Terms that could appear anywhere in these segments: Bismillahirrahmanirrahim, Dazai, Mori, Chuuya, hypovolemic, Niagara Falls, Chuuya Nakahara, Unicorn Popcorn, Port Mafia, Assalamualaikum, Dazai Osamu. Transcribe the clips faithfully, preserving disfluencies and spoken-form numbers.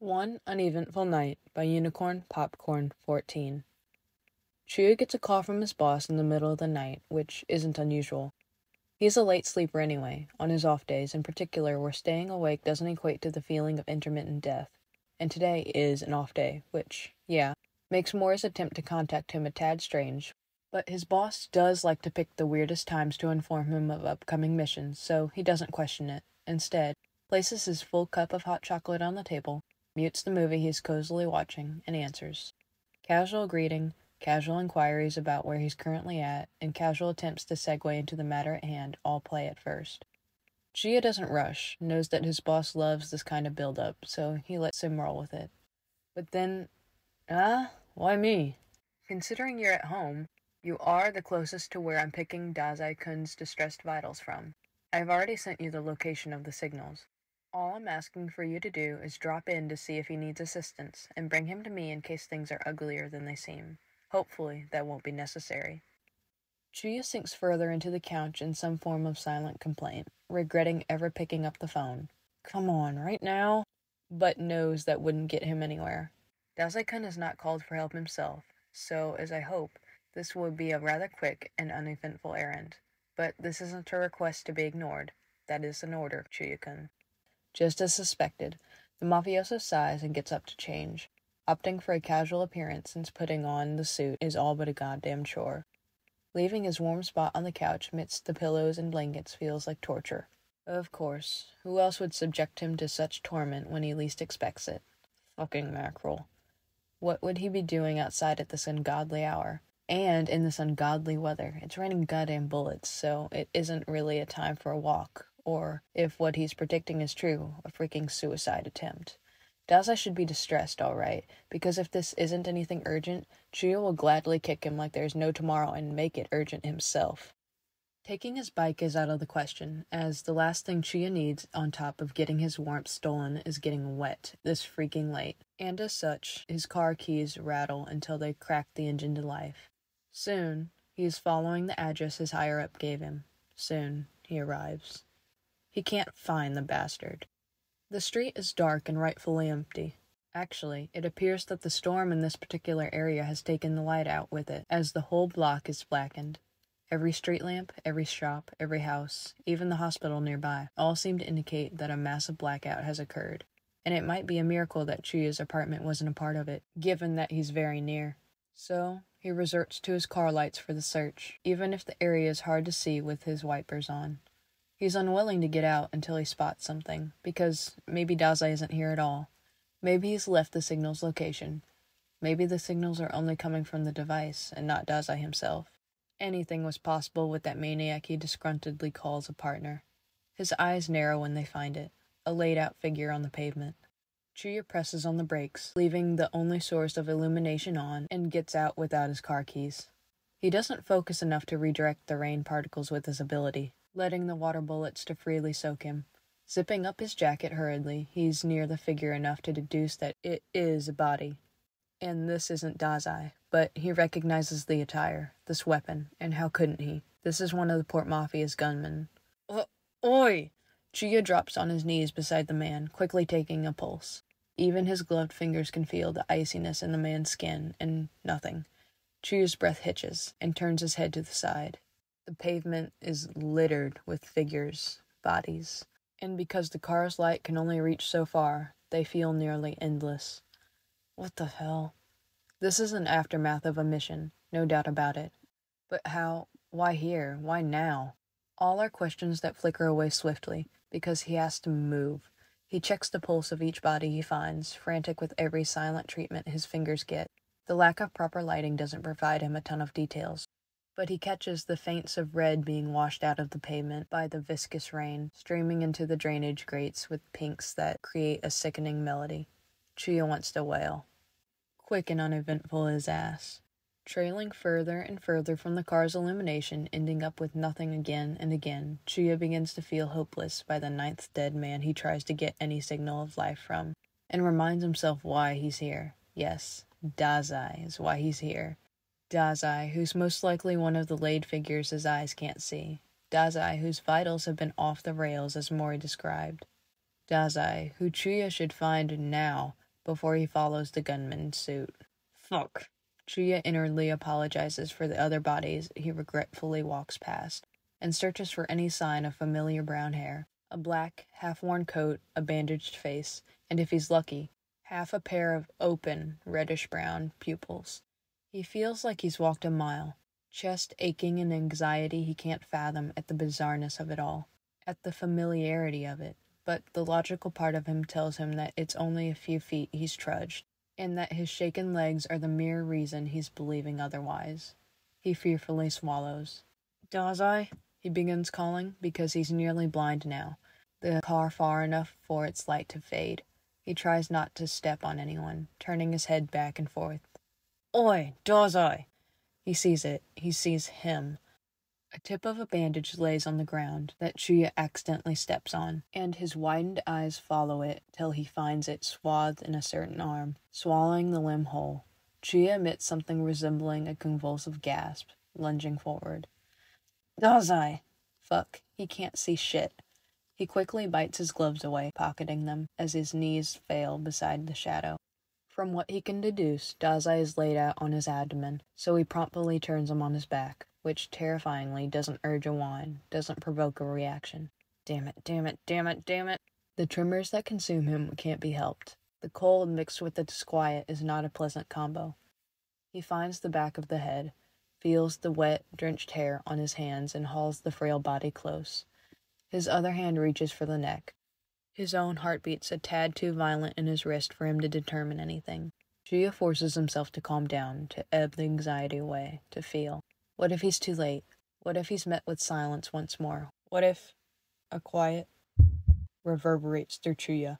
One Uneventful Night by Unicorn Popcorn fourteen. Chuuya gets a call from his boss in the middle of the night, which isn't unusual. He's a late sleeper anyway, on his off days in particular where staying awake doesn't equate to the feeling of intermittent death, and today is an off day, which, yeah, makes Mori's attempt to contact him a tad strange, but his boss does like to pick the weirdest times to inform him of upcoming missions, so he doesn't question it. Instead, places his full cup of hot chocolate on the table, mutes the movie he's cozily watching, and answers. Casual greeting, casual inquiries about where he's currently at, and casual attempts to segue into the matter at hand all play at first. Chuuya doesn't rush, knows that his boss loves this kind of build-up, so he lets him roll with it. But then, ah, why me? Considering you're at home, you are the closest to where I'm picking Dazai-kun's distressed vitals from. I've already sent you the location of the signals. All I'm asking for you to do is drop in to see if he needs assistance, and bring him to me in case things are uglier than they seem. Hopefully, that won't be necessary. Chuuya sinks further into the couch in some form of silent complaint, regretting ever picking up the phone. Come on, right now? But knows that wouldn't get him anywhere. Dazai-kun has not called for help himself, so, as I hope, this would be a rather quick and uneventful errand. But this isn't a request to be ignored. That is an order, Chuuya-kun. Just as suspected, the mafioso sighs and gets up to change. Opting for a casual appearance since putting on the suit is all but a goddamn chore. Leaving his warm spot on the couch amidst the pillows and blankets feels like torture. Of course, who else would subject him to such torment when he least expects it? Fucking mackerel. What would he be doing outside at this ungodly hour? And in this ungodly weather, it's raining goddamn bullets, so it isn't really a time for a walk. Or, if what he's predicting is true, a freaking suicide attempt. Dazai should be distressed, all right, because if this isn't anything urgent, Chuuya will gladly kick him like there's no tomorrow and make it urgent himself. Taking his bike is out of the question, as the last thing Chuuya needs on top of getting his warmth stolen is getting wet this freaking late, and as such, his car keys rattle until they crack the engine to life. Soon, he is following the address his higher-up gave him. Soon, he arrives. He can't find the bastard. The street is dark and rightfully empty. Actually, it appears that the storm in this particular area has taken the light out with it, as the whole block is blackened. Every street lamp, every shop, every house, even the hospital nearby, all seem to indicate that a massive blackout has occurred, and it might be a miracle that Chuuya's apartment wasn't a part of it, given that he's very near. So, he resorts to his car lights for the search, even if the area is hard to see with his wipers on. He's unwilling to get out until he spots something, because maybe Dazai isn't here at all. Maybe he's left the signal's location. Maybe the signals are only coming from the device, and not Dazai himself. Anything was possible with that maniac he disgruntledly calls a partner. His eyes narrow when they find it, a laid-out figure on the pavement. Chuuya presses on the brakes, leaving the only source of illumination on, and gets out without his car keys. He doesn't focus enough to redirect the rain particles with his ability, letting the water bullets to freely soak him. Zipping up his jacket hurriedly, he's near the figure enough to deduce that it is a body. And this isn't Dazai, but he recognizes the attire, this weapon, and how couldn't he? This is one of the Port Mafia's gunmen. O Oi! Chuuya drops on his knees beside the man, quickly taking a pulse. Even his gloved fingers can feel the iciness in the man's skin, and nothing. Chuuya's breath hitches, and turns his head to the side. The pavement is littered with figures, bodies, and because the car's light can only reach so far, they feel nearly endless. What the hell? This is an aftermath of a mission, no doubt about it. But how? Why here? Why now? All are questions that flicker away swiftly, because he has to move. He checks the pulse of each body he finds, frantic with every silent treatment his fingers get. The lack of proper lighting doesn't provide him a ton of details, but he catches the feints of red being washed out of the pavement by the viscous rain, streaming into the drainage grates with pinks that create a sickening melody. Chuuya wants to wail. Quick and uneventful is ass. Trailing further and further from the car's illumination, ending up with nothing again and again, Chuuya begins to feel hopeless by the ninth dead man he tries to get any signal of life from, and reminds himself why he's here. Yes, Dazai is why he's here. Dazai, who's most likely one of the laid figures his eyes can't see. Dazai, whose vitals have been off the rails, as Mori described. Dazai, who Chuuya should find now, before he follows the gunman suit. Fuck. Chuuya inwardly apologizes for the other bodies he regretfully walks past, and searches for any sign of familiar brown hair, a black, half-worn coat, a bandaged face, and if he's lucky, half a pair of open, reddish-brown pupils. He feels like he's walked a mile, chest aching in anxiety he can't fathom at the bizarreness of it all, at the familiarity of it, but the logical part of him tells him that it's only a few feet he's trudged, and that his shaken legs are the mere reason he's believing otherwise. He fearfully swallows. "Dazai," he begins calling, because he's nearly blind now, the car far enough for its light to fade. He tries not to step on anyone, turning his head back and forth. "Oi, Dazai!" He sees it. He sees him. A tip of a bandage lays on the ground that Chuuya accidentally steps on, and his widened eyes follow it till he finds it swathed in a certain arm, swallowing the limb whole. Chuuya emits something resembling a convulsive gasp, lunging forward. "Dazai!" Fuck. He can't see shit. He quickly bites his gloves away, pocketing them, as his knees fail beside the shadow. From what he can deduce, Dazai is laid out on his abdomen, so he promptly turns him on his back, which terrifyingly doesn't urge a whine, doesn't provoke a reaction. Damn it, damn it, damn it, damn it. The tremors that consume him can't be helped. The cold mixed with the disquiet is not a pleasant combo. He finds the back of the head, feels the wet, drenched hair on his hands, and hauls the frail body close. His other hand reaches for the neck. His own heartbeat's a tad too violent in his wrist for him to determine anything. Chuuya forces himself to calm down, to ebb the anxiety away, to feel. What if he's too late? What if he's met with silence once more? What if a quiet reverberates through Chuuya?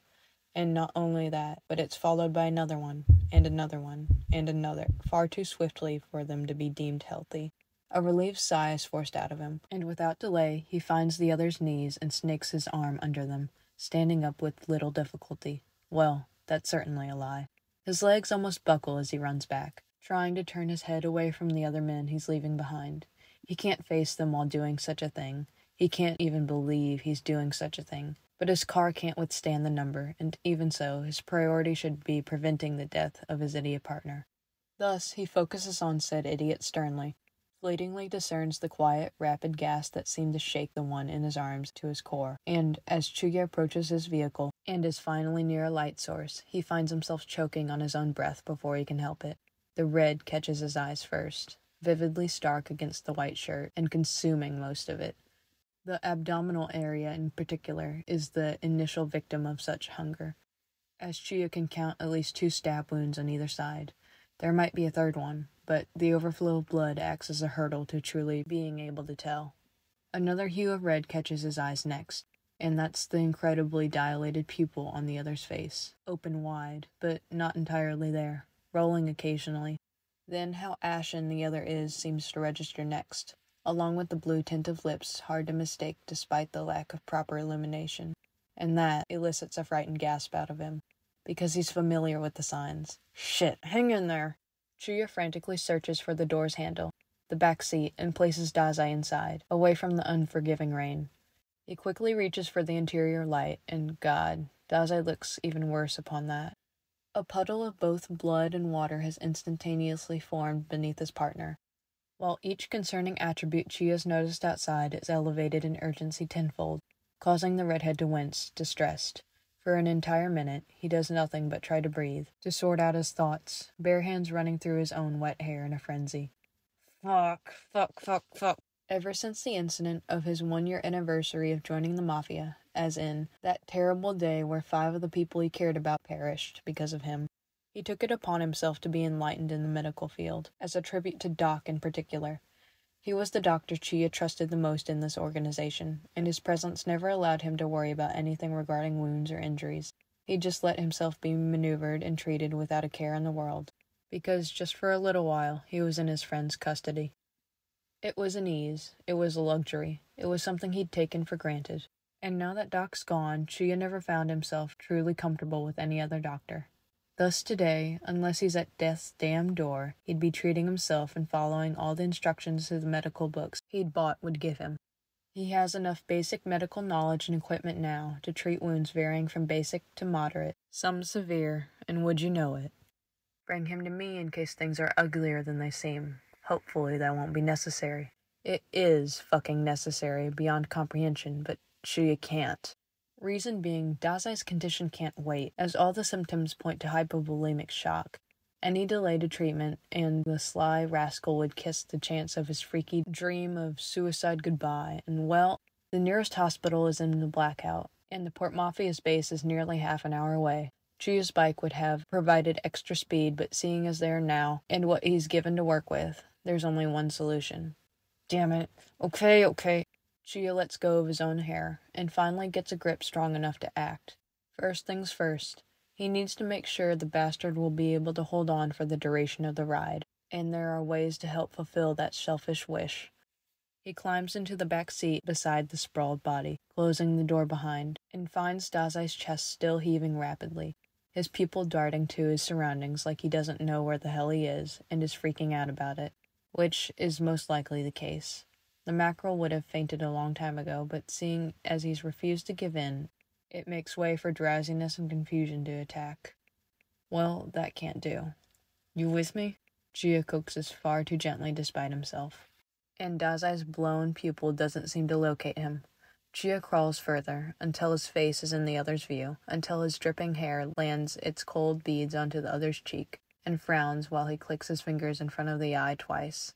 And not only that, but it's followed by another one, and another one, and another, far too swiftly for them to be deemed healthy. A relieved sigh is forced out of him, and without delay he finds the other's knees and snakes his arm under them, standing up with little difficulty. Well, that's certainly a lie. His legs almost buckle as he runs back, trying to turn his head away from the other men he's leaving behind. He can't face them while doing such a thing. He can't even believe he's doing such a thing. But his car can't withstand the number, and even so, his priority should be preventing the death of his idiot partner. Thus, he focuses on said idiot sternly, fleetingly discerns the quiet, rapid gasp that seemed to shake the one in his arms to his core, and, as Chuuya approaches his vehicle, and is finally near a light source, he finds himself choking on his own breath before he can help it. The red catches his eyes first, vividly stark against the white shirt, and consuming most of it. The abdominal area, in particular, is the initial victim of such hunger, as Chuuya can count at least two stab wounds on either side. There might be a third one, but the overflow of blood acts as a hurdle to truly being able to tell. Another hue of red catches his eyes next, and that's the incredibly dilated pupil on the other's face, open wide, but not entirely there, rolling occasionally. Then how ashen the other is seems to register next, along with the blue tint of lips hard to mistake despite the lack of proper illumination, and that elicits a frightened gasp out of him, because he's familiar with the signs. Shit, hang in there! Chuuya frantically searches for the door's handle, the back seat, and places Dazai inside, away from the unforgiving rain. He quickly reaches for the interior light, and God, Dazai looks even worse upon that. A puddle of both blood and water has instantaneously formed beneath his partner, while each concerning attribute Chuuya's noticed outside is elevated in urgency tenfold, causing the redhead to wince, distressed. For an entire minute, he does nothing but try to breathe, to sort out his thoughts, bare hands running through his own wet hair in a frenzy. Fuck, fuck, fuck, fuck. Ever since the incident of his one-year anniversary of joining the Mafia, as in that terrible day where five of the people he cared about perished because of him, he took it upon himself to be enlightened in the medical field, as a tribute to Doc in particular. He was the doctor Chuuya trusted the most in this organization, and his presence never allowed him to worry about anything regarding wounds or injuries. He just let himself be maneuvered and treated without a care in the world, because just for a little while he was in his friend's custody. It was an ease, it was a luxury, it was something he'd taken for granted. And now that Doc's gone, Chuuya never found himself truly comfortable with any other doctor. Thus today, unless he's at death's damn door, he'd be treating himself and following all the instructions to the medical books he'd bought would give him. He has enough basic medical knowledge and equipment now to treat wounds varying from basic to moderate, some severe, and would you know it. Bring him to me in case things are uglier than they seem. Hopefully that won't be necessary. It is fucking necessary beyond comprehension, but Chuuya can't. Reason being, Dazai's condition can't wait, as all the symptoms point to hypovolemic shock. Any delay to treatment, and the sly rascal would kiss the chance of his freaky dream of suicide goodbye, and well, the nearest hospital is in the blackout, and the Port Mafia's base is nearly half an hour away. Chuuya's bike would have provided extra speed, but seeing as they are now, and what he's given to work with, there's only one solution. Damn it. Okay, okay. Chuuya lets go of his own hair, and finally gets a grip strong enough to act. First things first, he needs to make sure the bastard will be able to hold on for the duration of the ride, and there are ways to help fulfill that selfish wish. He climbs into the back seat beside the sprawled body, closing the door behind, and finds Dazai's chest still heaving rapidly, his pupil darting to his surroundings like he doesn't know where the hell he is, and is freaking out about it, which is most likely the case. The mackerel would have fainted a long time ago, but seeing as he's refused to give in, it makes way for drowsiness and confusion to attack. Well, that can't do. You with me? Chuuya coaxes far too gently despite himself. And Dazai's blown pupil doesn't seem to locate him. Chuuya crawls further, until his face is in the other's view, until his dripping hair lands its cold beads onto the other's cheek, and frowns while he clicks his fingers in front of the eye twice.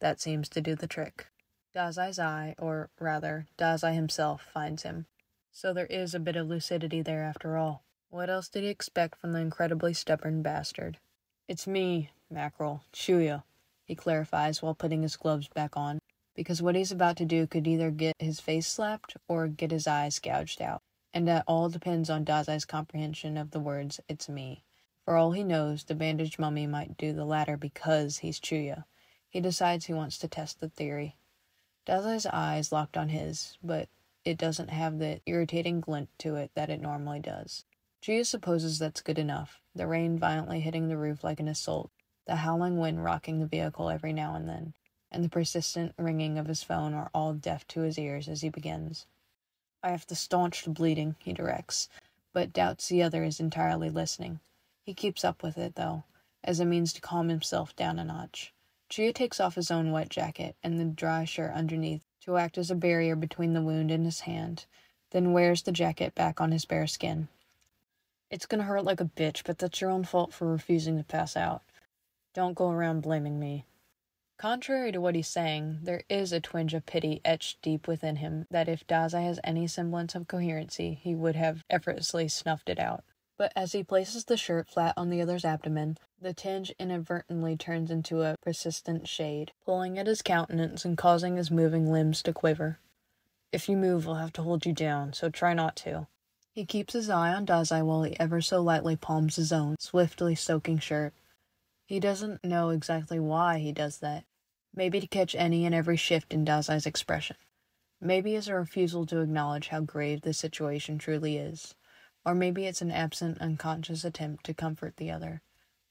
That seems to do the trick. Dazai's eye, or rather, Dazai himself, finds him. So there is a bit of lucidity there after all. What else did he expect from the incredibly stubborn bastard? It's me, Mackerel, Chuuya, he clarifies while putting his gloves back on, because what he's about to do could either get his face slapped or get his eyes gouged out, and that all depends on Dazai's comprehension of the words, it's me. For all he knows, the bandaged mummy might do the latter because he's Chuuya. He decides he wants to test the theory. Dazai's eyes locked on his, but it doesn't have the irritating glint to it that it normally does. Chuuya supposes that's good enough, the rain violently hitting the roof like an assault, the howling wind rocking the vehicle every now and then, and the persistent ringing of his phone are all deaf to his ears as he begins. I have to staunch the bleeding, he directs, but doubts the other is entirely listening. He keeps up with it, though, as a means to calm himself down a notch. Chuuya takes off his own wet jacket and the dry shirt underneath to act as a barrier between the wound and his hand, then wears the jacket back on his bare skin. It's gonna hurt like a bitch, but that's your own fault for refusing to pass out. Don't go around blaming me. Contrary to what he's saying, there is a twinge of pity etched deep within him that if Dazai has any semblance of coherency, he would have effortlessly snuffed it out. But as he places the shirt flat on the other's abdomen, the tinge inadvertently turns into a persistent shade, pulling at his countenance and causing his moving limbs to quiver. If you move, I'll have to hold you down, so try not to. He keeps his eye on Dazai while he ever so lightly palms his own, swiftly soaking shirt. He doesn't know exactly why he does that. Maybe to catch any and every shift in Dazai's expression. Maybe it's a refusal to acknowledge how grave the situation truly is. Or maybe it's an absent, unconscious attempt to comfort the other.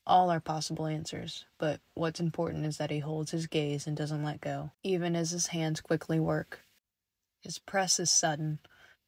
All are possible answers, but what's important is that he holds his gaze and doesn't let go, even as his hands quickly work. His press is sudden,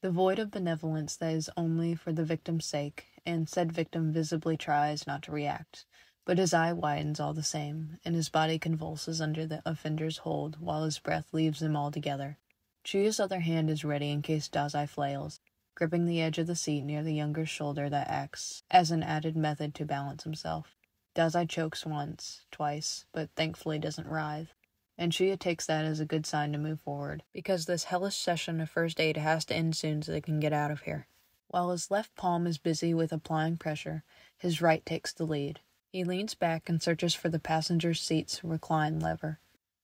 devoid of benevolence that is only for the victim's sake, and said victim visibly tries not to react, but his eye widens all the same, and his body convulses under the offender's hold while his breath leaves him altogether. Chuuya's other hand is ready in case Dazai flails, gripping the edge of the seat near the younger's shoulder that acts as an added method to balance himself. Dazai chokes once, twice, but thankfully doesn't writhe, and Chuuya takes that as a good sign to move forward, because this hellish session of first aid has to end soon so they can get out of here. While his left palm is busy with applying pressure, his right takes the lead. He leans back and searches for the passenger's seat's recline lever.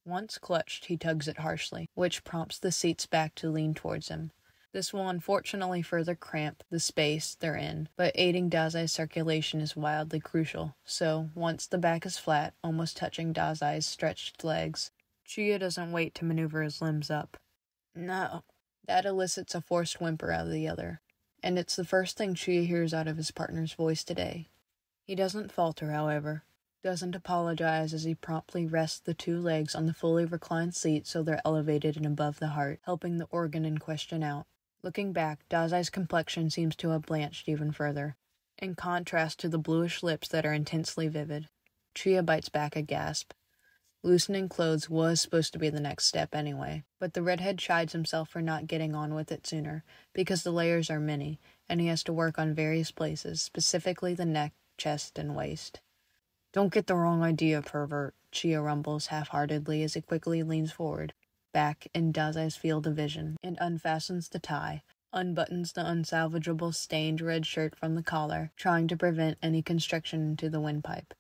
Once clutched, he tugs it harshly, which prompts the seats back to lean towards him. This will unfortunately further cramp the space they're in, but aiding Dazai's circulation is wildly crucial, so once the back is flat, almost touching Dazai's stretched legs, Chuuya doesn't wait to maneuver his limbs up. No. That elicits a forced whimper out of the other, and it's the first thing Chuuya hears out of his partner's voice today. He doesn't falter, however. doesn't apologize as he promptly rests the two legs on the fully reclined seat so they're elevated and above the heart, helping the organ in question out. Looking back, Dazai's complexion seems to have blanched even further, in contrast to the bluish lips that are intensely vivid. Chuuya bites back a gasp. Loosening clothes was supposed to be the next step anyway, but the redhead chides himself for not getting on with it sooner, because the layers are many, and he has to work on various places, specifically the neck, chest, and waist. "Don't get the wrong idea, pervert," Chuuya rumbles half-heartedly as he quickly leans forward, back in Dazai's field of vision, and unfastens the tie, unbuttons the unsalvageable stained red shirt from the collar, trying to prevent any constriction into the windpipe.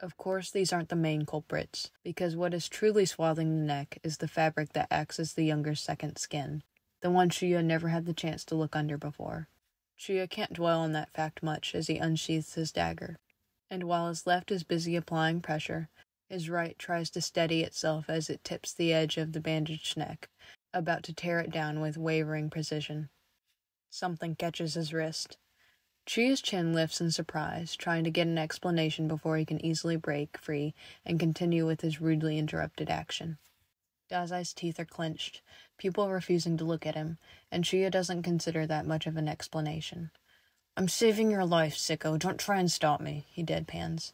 Of course, these aren't the main culprits, because what is truly swathing the neck is the fabric that acts as the younger's second skin, the one Chuuya never had the chance to look under before. Chuuya can't dwell on that fact much as he unsheathes his dagger, and while his left is busy applying pressure, his right tries to steady itself as it tips the edge of the bandaged neck, about to tear it down with wavering precision. Something catches his wrist. Chuuya's chin lifts in surprise, trying to get an explanation before he can easily break free and continue with his rudely interrupted action. Dazai's teeth are clenched, people refusing to look at him, and Chuuya doesn't consider that much of an explanation. "I'm saving your life, sicko. Don't try and stop me," he deadpans.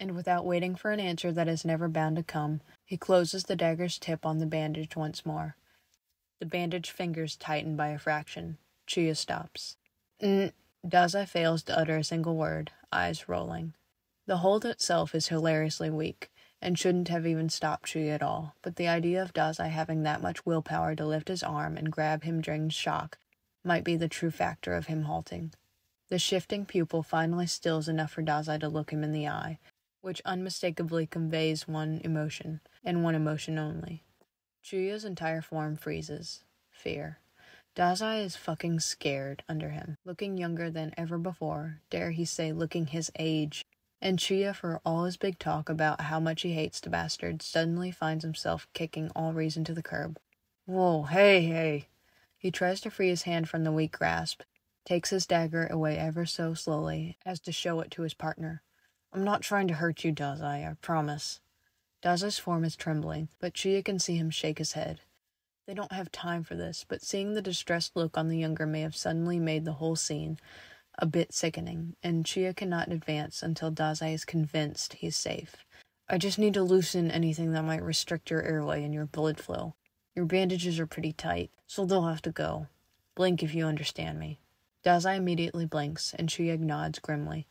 And without waiting for an answer that is never bound to come, he closes the dagger's tip on the bandage once more. The bandaged fingers tighten by a fraction. Chuuya stops. N Dazai fails to utter a single word, eyes rolling. The hold itself is hilariously weak, and shouldn't have even stopped Chuuya at all, but the idea of Dazai having that much willpower to lift his arm and grab him during shock might be the true factor of him halting. The shifting pupil finally stills enough for Dazai to look him in the eye, which unmistakably conveys one emotion, and one emotion only. Chuuya's entire form freezes. Fear. Dazai is fucking scared under him, looking younger than ever before, dare he say looking his age, and Chuuya, for all his big talk about how much he hates the bastard, suddenly finds himself kicking all reason to the curb. "Whoa, hey, hey!" He tries to free his hand from the weak grasp, takes his dagger away ever so slowly as to show it to his partner. "I'm not trying to hurt you, Dazai, I promise." Dazai's form is trembling, but Chuuya can see him shake his head. They don't have time for this, but seeing the distressed look on the younger may have suddenly made the whole scene a bit sickening, and Chuuya cannot advance until Dazai is convinced he's safe. "I just need to loosen anything that might restrict your airway and your blood flow. Your bandages are pretty tight, so they'll have to go. Blink if you understand me." Dazai immediately blinks, and Chuuya nods grimly.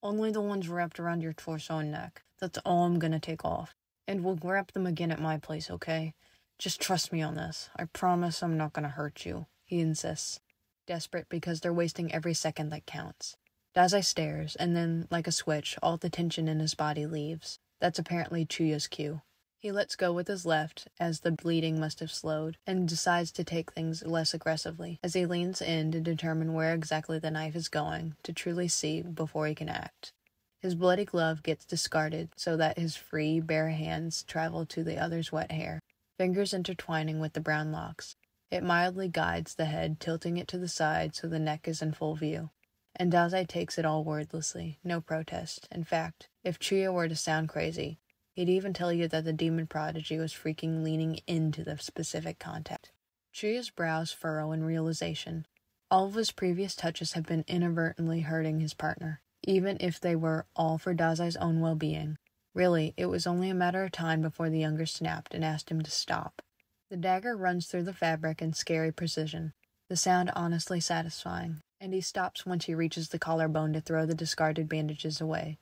"Only the ones wrapped around your torso and neck. That's all I'm gonna take off. And we'll wrap them again at my place, okay? Just trust me on this. I promise I'm not gonna hurt you," he insists, desperate because they're wasting every second that counts. Dazai stares, and then, like a switch, all the tension in his body leaves. That's apparently Chuuya's cue. He lets go with his left, as the bleeding must have slowed, and decides to take things less aggressively, as he leans in to determine where exactly the knife is going, to truly see before he can act. His bloody glove gets discarded so that his free, bare hands travel to the other's wet hair, fingers intertwining with the brown locks. It mildly guides the head, tilting it to the side so the neck is in full view. And Dazai takes it all wordlessly, no protest. In fact, if Chuuya were to sound crazy, he'd even tell you that the demon prodigy was freaking leaning into the specific contact. Chuuya's brows furrow in realization. All of his previous touches have been inadvertently hurting his partner, even if they were all for Dazai's own well-being. Really, it was only a matter of time before the younger snapped and asked him to stop. The dagger runs through the fabric in scary precision, the sound honestly satisfying, and he stops once he reaches the collarbone to throw the discarded bandages away.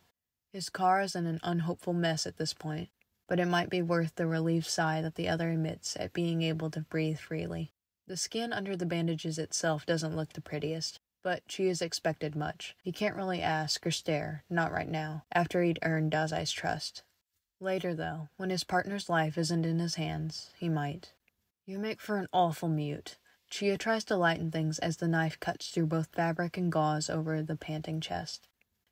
His car is in an unhopeful mess at this point, but it might be worth the relieved sigh that the other emits at being able to breathe freely. The skin under the bandages itself doesn't look the prettiest, but Chuuya's expected much. He can't really ask or stare, not right now, after he'd earned Dazai's trust. Later, though, when his partner's life isn't in his hands, he might. "You make for an awful mute." Chuuya tries to lighten things as the knife cuts through both fabric and gauze over the panting chest.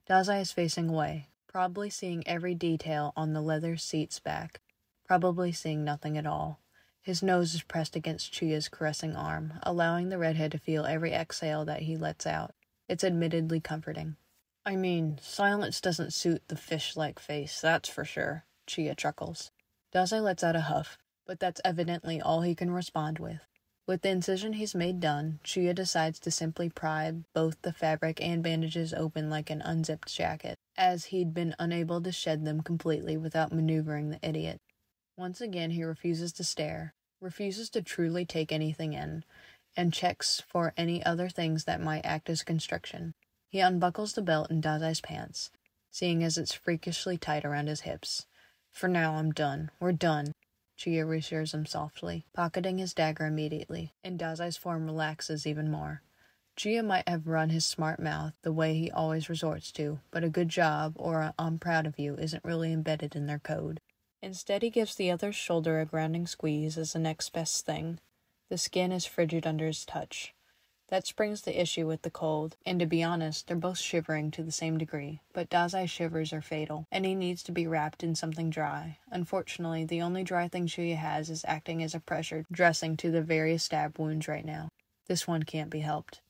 Dazai is facing away, probably seeing every detail on the leather seat's back, probably seeing nothing at all. His nose is pressed against Chuuya's caressing arm, allowing the redhead to feel every exhale that he lets out. It's admittedly comforting. I mean, silence doesn't suit the fish-like face, that's for sure, Chuuya chuckles. Dazai lets out a huff, but that's evidently all he can respond with. With the incision he's made done, Chuuya decides to simply pry both the fabric and bandages open like an unzipped jacket, as he'd been unable to shed them completely without maneuvering the idiot. Once again he refuses to stare, refuses to truly take anything in, and checks for any other things that might act as constriction. He unbuckles the belt in Dazai's pants, seeing as it's freakishly tight around his hips. For now, I'm done. We're done, Chuuya reassures him softly, pocketing his dagger immediately, and Dazai's form relaxes even more. Chuuya might have run his smart mouth the way he always resorts to, but a good job or a I'm proud of you isn't really embedded in their code. Instead, he gives the other's shoulder a grounding squeeze as the next best thing. The skin is frigid under his touch. That springs the issue with the cold, and to be honest, they're both shivering to the same degree, but Dazai's shivers are fatal, and he needs to be wrapped in something dry. Unfortunately, the only dry thing Chuuya has is acting as a pressure dressing to the various stab wounds right now. This one can't be helped.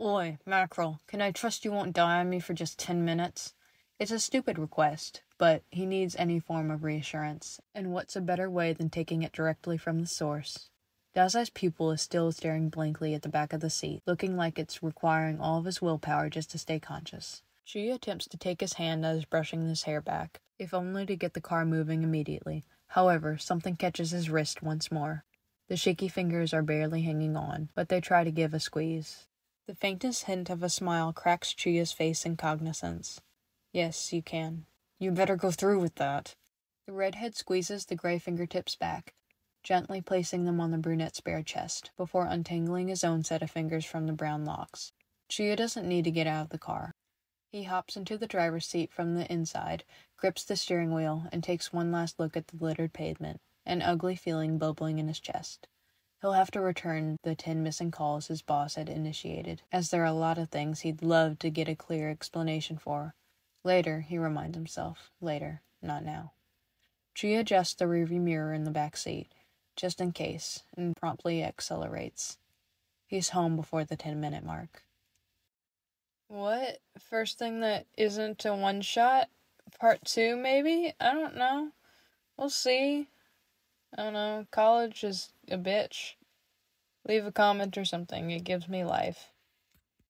Oi, Mackerel, can I trust you won't die on me for just ten minutes? It's a stupid request, but he needs any form of reassurance, and what's a better way than taking it directly from the source? Dazai's pupil is still staring blankly at the back of the seat, looking like it's requiring all of his willpower just to stay conscious. Chuuya attempts to take his hand that is brushing his hair back, if only to get the car moving immediately. However, something catches his wrist once more. The shaky fingers are barely hanging on, but they try to give a squeeze. The faintest hint of a smile cracks Chuya's face in cognizance. Yes, you can. You better go through with that. The redhead squeezes the gray fingertips back, gently placing them on the brunette's bare chest, before untangling his own set of fingers from the brown locks. Chuuya doesn't need to get out of the car. He hops into the driver's seat from the inside, grips the steering wheel, and takes one last look at the littered pavement, an ugly feeling bubbling in his chest. He'll have to return the ten missing calls his boss had initiated, as there are a lot of things he'd love to get a clear explanation for. Later, he reminds himself. Later, not now. Chuuya adjusts the rearview mirror in the back seat, just in case, and promptly accelerates. He's home before the ten-minute mark. What? First thing that isn't a one-shot? Part two, maybe? I don't know. We'll see. I don't know. College is a bitch. Leave a comment or something. It gives me life.